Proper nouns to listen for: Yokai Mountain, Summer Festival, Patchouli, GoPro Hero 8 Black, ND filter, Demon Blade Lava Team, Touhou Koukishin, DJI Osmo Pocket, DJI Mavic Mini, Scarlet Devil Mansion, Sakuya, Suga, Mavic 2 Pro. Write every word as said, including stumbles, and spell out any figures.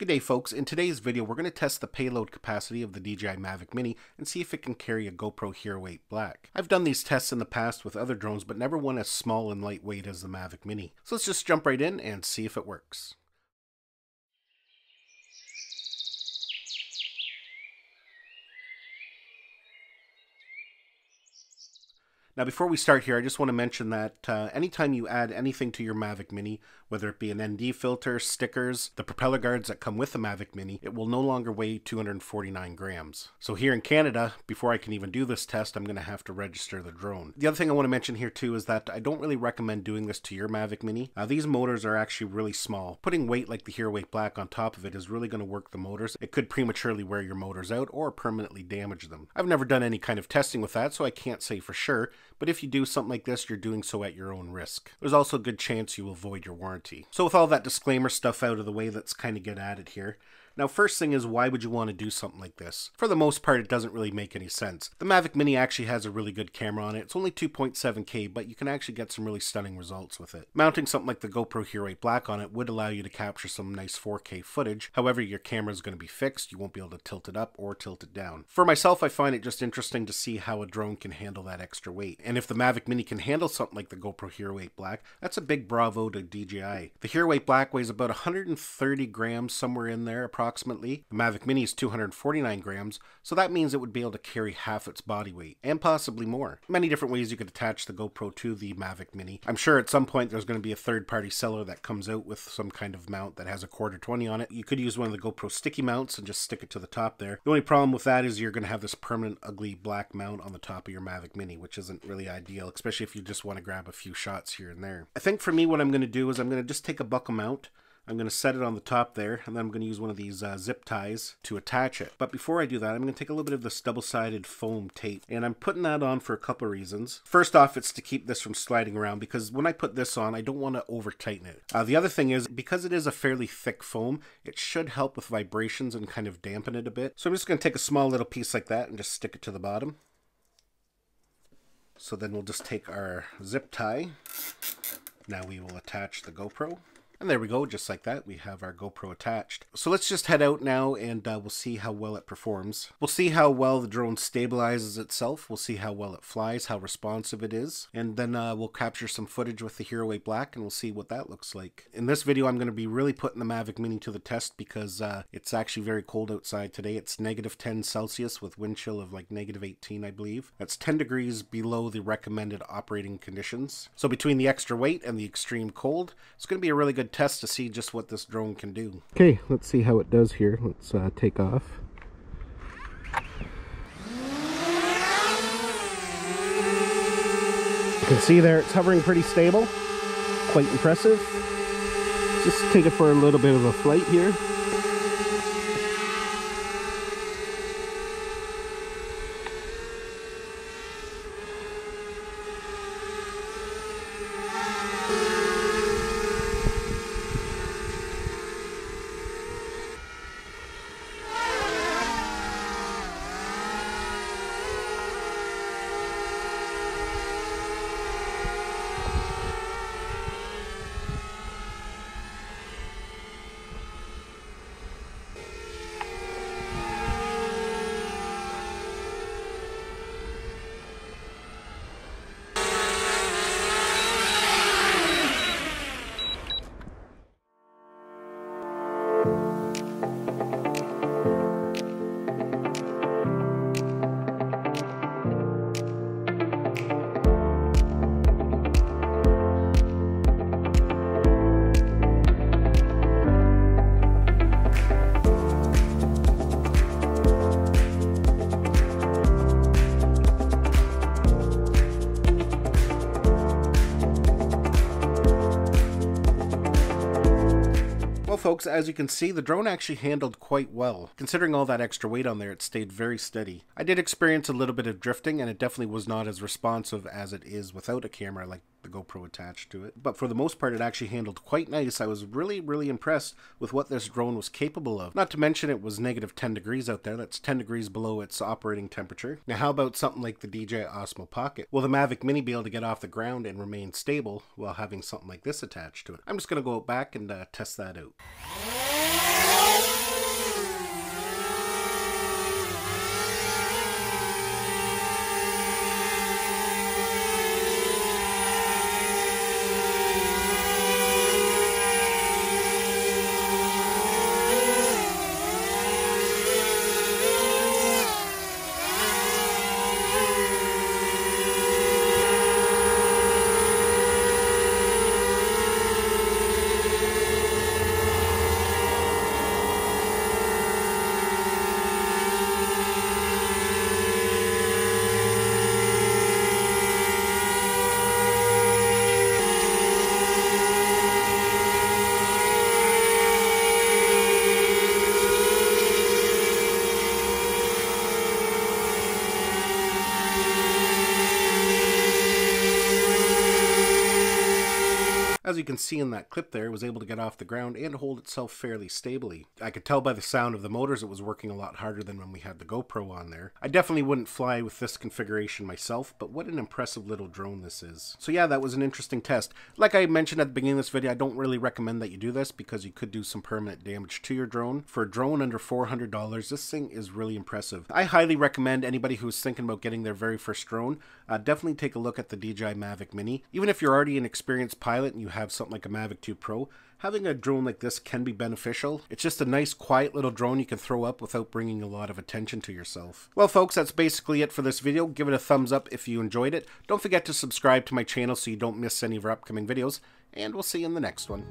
Good day, folks. In today's video, we're going to test the payload capacity of the D J I Mavic Mini and see if it can carry a GoPro Hero eight Black. I've done these tests in the past with other drones, but never one as small and lightweight as the Mavic Mini. So let's just jump right in and see if it works. Now, before we start here, I just want to mention that uh, anytime you add anything to your Mavic Mini, whether it be an N D filter, stickers, the propeller guards that come with the Mavic Mini, it will no longer weigh two hundred forty-nine grams. So here in Canada, before I can even do this test, I'm going to have to register the drone. The other thing I want to mention here too is that I don't really recommend doing this to your Mavic Mini. Uh, these motors are actually really small. Putting weight like the Hero eight Black on top of it is really going to work the motors. It could prematurely wear your motors out or permanently damage them. I've never done any kind of testing with that, so I can't say for sure. But if you do something like this, you're doing so at your own risk. There's also a good chance you will void your warranty. So with all that disclaimer stuff out of the way, let's kind of get at it here. Now, first thing is, why would you want to do something like this? For the most part, it doesn't really make any sense. The Mavic Mini actually has a really good camera on it. It's only two point seven K, but you can actually get some really stunning results with it. Mounting something like the GoPro Hero eight Black on it would allow you to capture some nice four K footage. However, your camera is going to be fixed. You won't be able to tilt it up or tilt it down. For myself, I find it just interesting to see how a drone can handle that extra weight. And if the Mavic Mini can handle something like the GoPro Hero eight Black, that's a big bravo to D J I. The Hero eight Black weighs about one hundred thirty grams, somewhere in there, approximately. The Mavic Mini is two hundred forty-nine grams, so that means it would be able to carry half its body weight, and possibly more. Many different ways you could attach the GoPro to the Mavic Mini. I'm sure at some point there's going to be a third-party seller that comes out with some kind of mount that has a quarter twenty on it. You could use one of the GoPro sticky mounts and just stick it to the top there. The only problem with that is you're going to have this permanent ugly black mount on the top of your Mavic Mini, which isn't really ideal, especially if you just want to grab a few shots here and there. I think for me, what I'm going to do is I'm going to just take a buckle mount. I'm going to set it on the top there, and then I'm going to use one of these uh, zip ties to attach it. But before I do that, I'm going to take a little bit of this double-sided foam tape, and I'm putting that on for a couple of reasons. First off, it's to keep this from sliding around, because when I put this on, I don't want to over-tighten it. Uh, the other thing is, because it is a fairly thick foam, it should help with vibrations and kind of dampen it a bit. So I'm just going to take a small little piece like that and just stick it to the bottom. So then we'll just take our zip tie. Now we will attach the GoPro. And there we go, just like that, we have our GoPro attached. So let's just head out now and uh, we'll see how well it performs. We'll see how well the drone stabilizes itself. We'll see how well it flies, how responsive it is. And then uh, we'll capture some footage with the Hero eight Black and we'll see what that looks like. In this video, I'm going to be really putting the Mavic Mini to the test because uh, it's actually very cold outside today. It's negative ten Celsius with wind chill of like negative eighteen, I believe. That's ten degrees below the recommended operating conditions. So between the extra weight and the extreme cold, it's going to be a really good test to see just what this drone can do. Okay, let's see how it does here. Let's uh, take off. You can see there it's hovering pretty stable. Quite impressive. Just take it for a little bit of a flight here. Folks, as you can see, the drone actually handled quite well. Considering all that extra weight on there, it stayed very steady. I did experience a little bit of drifting, and it definitely was not as responsive as it is without a camera like the GoPro attached to it. But for the most part, it actually handled quite nice. I was really, really impressed with what this drone was capable of. Not to mention it was negative ten degrees out there. That's ten degrees below its operating temperature. Now, how about something like the D J I Osmo Pocket? Will the Mavic Mini be able to get off the ground and remain stable while having something like this attached to it? I'm just going to go back and uh, test that out. As you can see in that clip there, it was able to get off the ground and hold itself fairly stably. I could tell by the sound of the motors it was working a lot harder than when we had the GoPro on there. I definitely wouldn't fly with this configuration myself, but what an impressive little drone this is. So yeah, that was an interesting test. Like I mentioned at the beginning of this video, I don't really recommend that you do this because you could do some permanent damage to your drone. For a drone under four hundred dollars, this thing is really impressive. I highly recommend anybody who's thinking about getting their very first drone, uh, definitely take a look at the D J I Mavic Mini. Even if you're already an experienced pilot and you have something like a Mavic two Pro, having a drone like this can be beneficial. It's just a nice, quiet little drone you can throw up without bringing a lot of attention to yourself. Well, folks, that's basically it for this video. Give it a thumbs up if you enjoyed it. Don't forget to subscribe to my channel so you don't miss any of our upcoming videos, and we'll see you in the next one.